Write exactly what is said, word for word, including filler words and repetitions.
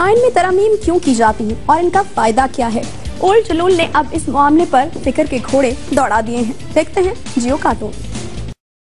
आइन में तरमीम क्यों की जाती है और इनका फायदा क्या है? ओल्ड जलूल ने अब इस मामले पर फिक्र के घोड़े दौड़ा दिए हैं। देखते हैं जियो कार्टून।